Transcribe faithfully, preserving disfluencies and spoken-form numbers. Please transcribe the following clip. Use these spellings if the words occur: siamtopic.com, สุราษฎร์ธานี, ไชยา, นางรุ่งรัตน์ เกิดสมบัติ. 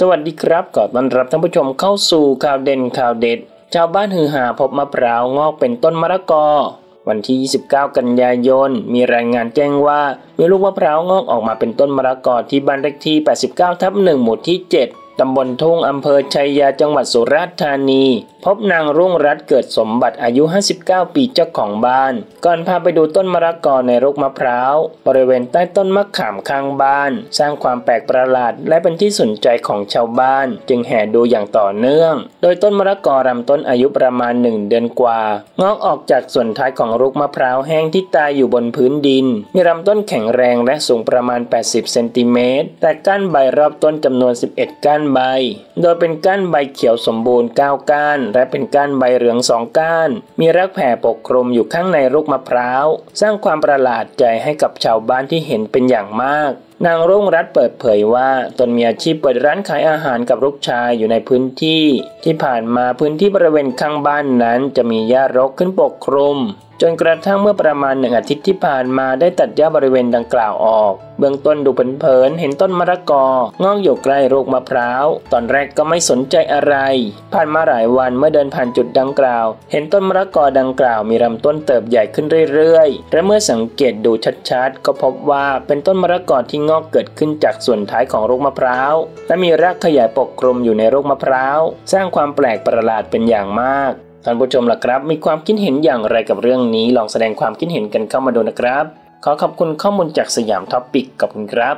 สวัสดีครับขอต้อนรับท่านผู้ชมเข้าสู่ข่าวเด่นข่าวเด็ดชาวบ้านฮือหาพบมะพร้าวงอกเป็นต้นมะละกอวันที่ยี่สิบเก้ากันยายนมีรายงานแจ้งว่ามีลูกมะพร้าวงอกออกมาเป็นต้นมะละกอที่บ้านเลขที่ แปดสิบเก้าทับหนึ่ง หมู่ที่ เจ็ดตำบลทุ่งอำเภอชัยยาจังหวัดสุราษฎร์ธานีพบนางรุ่งรัตน์เกิดสมบัติอายุห้าสิบเก้าปีเจ้าของบ้านก่อนพาไปดูต้นมะละกอในรกมะพร้าวบริเวณใต้ต้นมะขามข้างบ้านสร้างความแปลกประหลาดและเป็นที่สนใจของชาวบ้านจึงแห่ดูอย่างต่อเนื่องโดยต้นมะละกอลำต้นอายุประมาณหนึ่งเดือนกว่างอกออกจากส่วนท้ายของรกมะพร้าวแห้งที่ตายอยู่บนพื้นดินมีลำต้นแข็งแรงและสูงประมาณแปดสิบเซนติเมตรแต่ก้านใบรอบต้นจำนวนสิบเอ็ดก้านใบโดยเป็นก้านใบเขียวสมบูรณ์เก้าก้านและเป็นก้านใบเหลืองสองก้านมีรากแผ่ปกคลุมอยู่ข้างในรกมะพร้าวสร้างความประหลาดใจให้กับชาวบ้านที่เห็นเป็นอย่างมากนางรุ่งรัตน์เปิดเผยว่าตนมีอาชีพเปิดร้านขายอาหารกับลูกชายอยู่ในพื้นที่ที่ผ่านมาพื้นที่บริเวณข้างบ้านนั้นจะมีหญ้ารกขึ้นปกคลุมจนกระทั่งเมื่อประมาณหนึ่งอาทิตย์ที่ผ่านมาได้ตัดหญ้าบริเวณดังกล่าวออกเบื้องต้นดูเพลินๆเห็นต้นมะละกองอกอยู่ใกล้รกมะพร้าวตอนแรกก็ไม่สนใจอะไรผ่านมาหลายวันเมื่อเดินผ่านจุดดังกล่าวเห็นต้นมะละกอดังกล่าวมีลำต้นเติบใหญ่ขึ้นเรื่อยๆและเมื่อสังเกตดูชัดๆก็พบว่าเป็นต้นมะละกอที่งอกเกิดขึ้นจากส่วนท้ายของรกมะพร้าวและมีรากขยายปกคลุมอยู่ในรกมะพร้าวสร้างความแปลกประหลาดเป็นอย่างมากท่านผู้ชมล่ะครับมีความคิดเห็นอย่างไรกับเรื่องนี้ลองแสดงความคิดเห็นกันเข้ามาดูนะครับขอขอบคุณข้อมูลจากสยามท็อปปิกขอบคุณครับ